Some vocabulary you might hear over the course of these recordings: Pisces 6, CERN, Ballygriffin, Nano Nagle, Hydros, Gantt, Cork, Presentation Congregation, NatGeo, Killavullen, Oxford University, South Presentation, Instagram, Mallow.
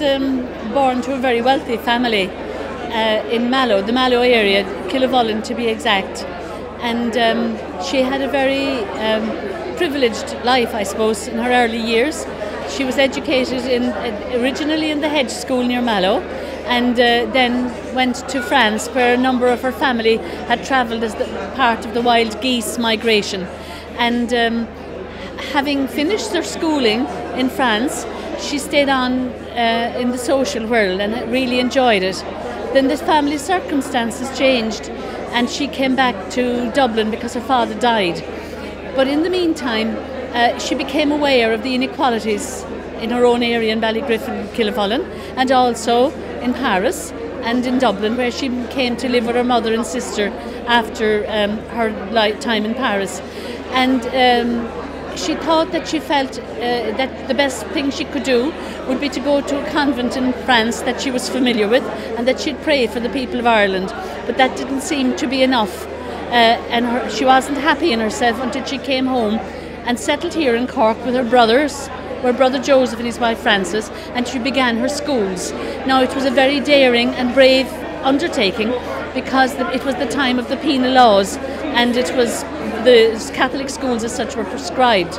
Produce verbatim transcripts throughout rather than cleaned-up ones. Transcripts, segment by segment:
was um, born to a very wealthy family uh, in Mallow, the Mallow area, Killavullen to be exact. And um, she had a very um, privileged life, I suppose, in her early years. She was educated in, uh, originally in the Hedge School near Mallow, and uh, then went to France, where a number of her family had travelled as the, part of the wild geese migration. And um, having finished their schooling in France, she stayed on uh, in the social world and really enjoyed it. Then the family circumstances changed, and she came back to Dublin because her father died. But in the meantime, Uh, she became aware of the inequalities in her own area in Ballygriffin, Killavullen, and also in Paris and in Dublin, where she came to live with her mother and sister after um, her time in Paris. And um, she thought that she felt uh, that the best thing she could do would be to go to a convent in France that she was familiar with, and that she'd pray for the people of Ireland. But that didn't seem to be enough, uh, and her, she wasn't happy in herself until she came home and settled here in Cork with her brothers, her brother Joseph and his wife Frances, and she began her schools. Now, it was a very daring and brave undertaking, because it was the time of the penal laws, and it was the Catholic schools as such were prescribed.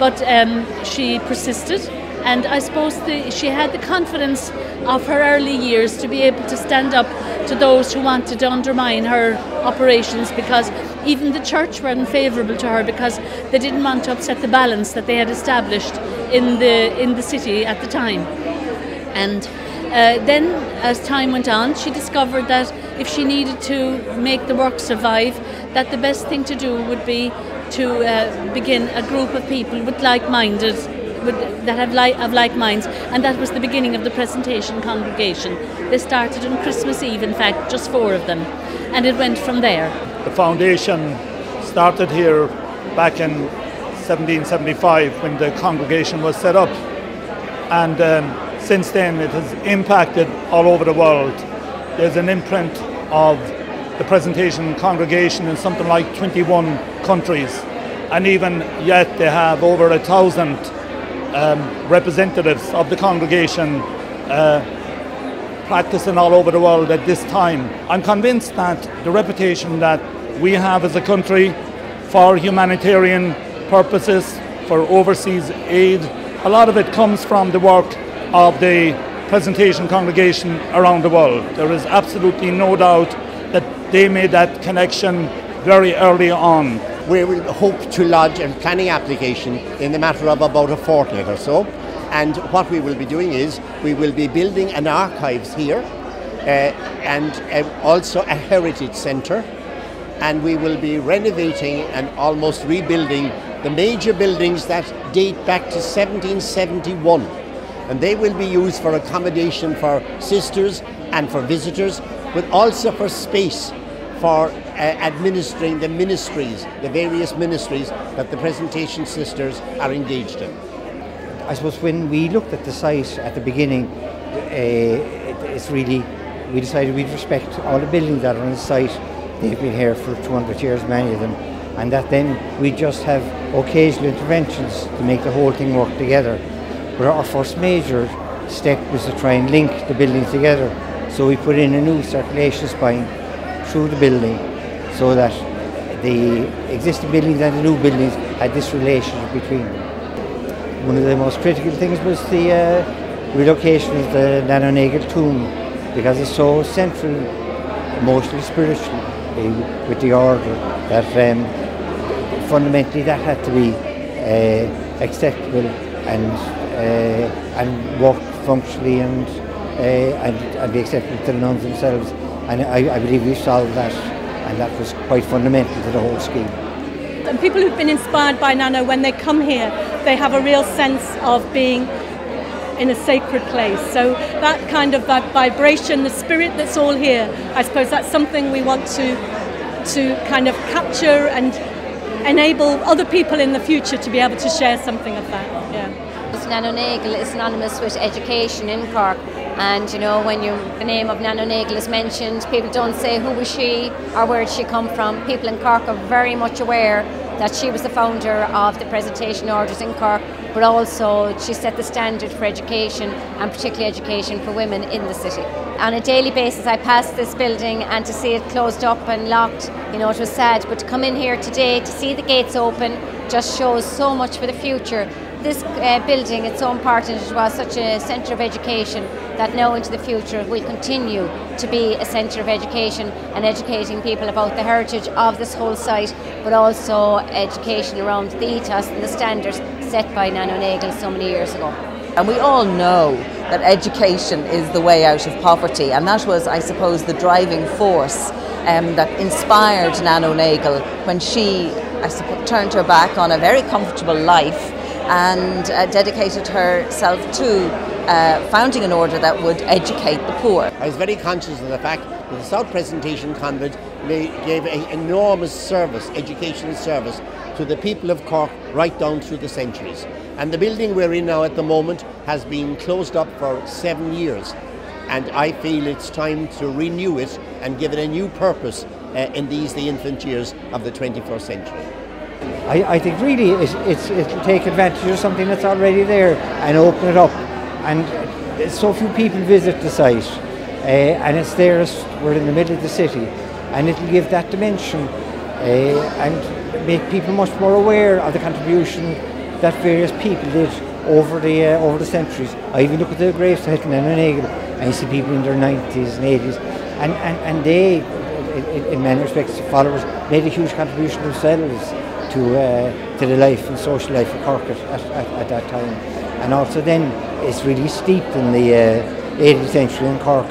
But um, she persisted, and I suppose the, she had the confidence of her early years to be able to stand up to those who wanted to undermine her operations, because even the church were unfavourable to her, because they didn't want to upset the balance that they had established in the in the city at the time. And uh, then, as time went on, she discovered that if she needed to make the work survive, that the best thing to do would be to uh, begin a group of people with like-minded, with, that have li of like minds, and that was the beginning of the Presentation Congregation. They started on Christmas Eve, in fact, just four of them, and it went from there. The foundation started here back in seventeen seventy-five when the congregation was set up, and um, since then it has impacted all over the world. There's an imprint of the Presentation Congregation in something like twenty-one countries, and even yet they have over a thousand um, representatives of the congregation uh, practicing all over the world at this time. I'm convinced that the reputation that we have as a country for humanitarian purposes, for overseas aid, a lot of it comes from the work of the Presentation Congregation around the world. There is absolutely no doubt that they made that connection very early on. We will hope to lodge a planning application in the matter of about a fortnight or so. And what we will be doing is we will be building an archives here uh, and uh, also a heritage centre, and we will be renovating and almost rebuilding the major buildings that date back to seventeen seventy-one, and they will be used for accommodation for sisters and for visitors, but also for space for uh, administering the ministries, the various ministries that the Presentation sisters are engaged in. I suppose when we looked at the site at the beginning, uh, it's really, we decided we'd respect all the buildings that are on the site. They've been here for two hundred years, many of them, and that then we just have occasional interventions to make the whole thing work together. But our first major step was to try and link the buildings together. So we put in a new circulation spine through the building, so that the existing buildings and the new buildings had this relationship between them. One of the most critical things was the uh, relocation of the Nano Nagle tomb, because it's so central, emotionally, spiritual, uh, with the order, that um, fundamentally that had to be uh, acceptable and uh, and work functionally and, uh, and and be acceptable to the nuns themselves. And I, I believe we solved that, and that was quite fundamental to the whole scheme. And people who've been inspired by Nano, when they come here, they have a real sense of being in a sacred place. So that kind of that vibration, the spirit that's all here, I suppose that's something we want to to kind of capture and enable other people in the future to be able to share something of that. Yeah. Nano Nagle is synonymous with education in Cork, and you know, when you, the name of Nano Nagle is mentioned, people don't say who was she or where did she come from. People in Cork are very much aware that she was the founder of the Presentation Orders in Cork, but also she set the standard for education, and particularly education for women in the city. On a daily basis I passed this building, and to see it closed up and locked, you know, it was sad, but to come in here today, to see the gates open, just shows so much for the future. This uh, building, it's so important, it was such a centre of education that now into the future will continue to be a centre of education and educating people about the heritage of this whole site, but also education around the ethos and the standards set by Nano Nagle so many years ago. And we all know that education is the way out of poverty, and that was, I suppose, the driving force um, that inspired Nano Nagle when she I suppose, turned her back on a very comfortable life and uh, dedicated herself to uh, founding an order that would educate the poor. I was very conscious of the fact that the South Presentation Convent gave an enormous service, educational service, to the people of Cork right down through the centuries. And the building we're in now at the moment has been closed up for seven years. And I feel it's time to renew it and give it a new purpose uh, in these, the infant years of the twenty-first century. I, I think really it, it's, it'll take advantage of something that's already there and open it up, and so few people visit the site uh, and it's there, we're in the middle of the city, and it'll give that dimension uh, and make people much more aware of the contribution that various people did over the, uh, over the centuries. I even look at the graves at Nano Nagle and you see people in their nineties and eighties and, and, and they in, in many respects followers made a huge contribution themselves to, uh, to the life and social life of Cork at, at, at that time. And also then it's really steeped in the uh, eighteenth century in Cork,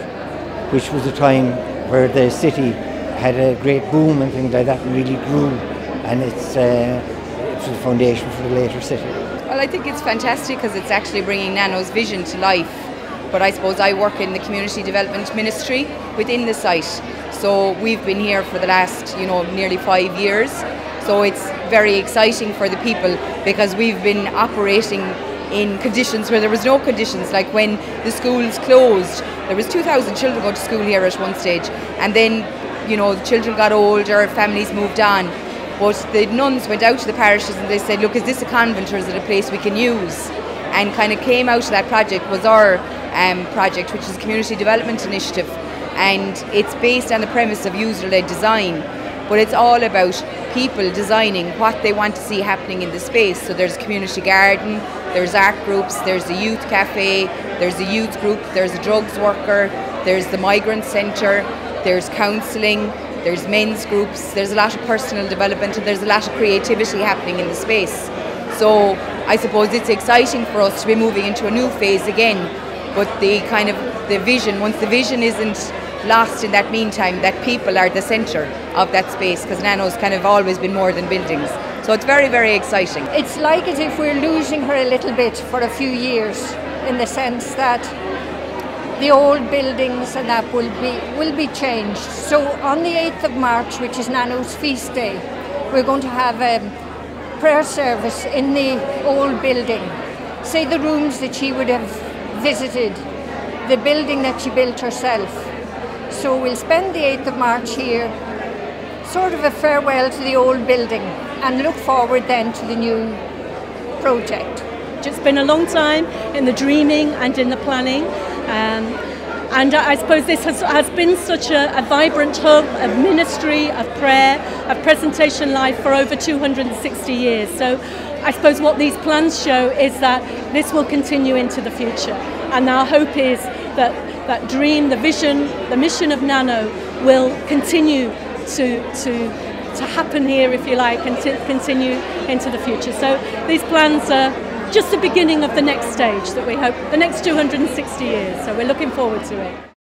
which was a time where the city had a great boom and things like that and really grew, and it's, uh, it's the foundation for the later city. Well, I think it's fantastic because it's actually bringing Nano's vision to life, but I suppose I work in the Community Development Ministry within the site, so we've been here for the last, you know, nearly five years. So it's very exciting for the people because we've been operating in conditions where there was no conditions, like when the schools closed. There was two thousand children going to school here at one stage, and then, you know, the children got older, families moved on. But the nuns went out to the parishes and they said, look, is this a convent or is it a place we can use? And kind of came out of that project was our um, project, which is a community development initiative. And it's based on the premise of user-led design. But it's all about people designing what they want to see happening in the space. So there's a community garden, there's art groups, there's a youth cafe, there's a youth group, there's a drugs worker, there's the migrant centre, there's counselling, there's men's groups, there's a lot of personal development, and there's a lot of creativity happening in the space. So I suppose it's exciting for us to be moving into a new phase again. But the kind of the vision, once the vision isn't lost in that meantime, that people are the centre of that space, because Nano's kind of always been more than buildings. So it's very, very exciting. It's like as if we're losing her a little bit for a few years, in the sense that the old buildings and that will be, will be changed. So on the eighth of March, which is Nano's feast day, we're going to have a prayer service in the old building. Say the rooms that she would have visited, the building that she built herself. So we'll spend the eighth of March here, sort of a farewell to the old building, and look forward then to the new project. It's been a long time in the dreaming and in the planning, um, and I suppose this has, has been such a, a vibrant hub of ministry, of prayer, of presentation life for over two hundred and sixty years. So I suppose what these plans show is that this will continue into the future, and our hope is that that dream, the vision, the mission of Nano will continue to, to, to happen here, if you like, and to continue into the future. So these plans are just the beginning of the next stage that we hope, the next two hundred and sixty years, so we're looking forward to it.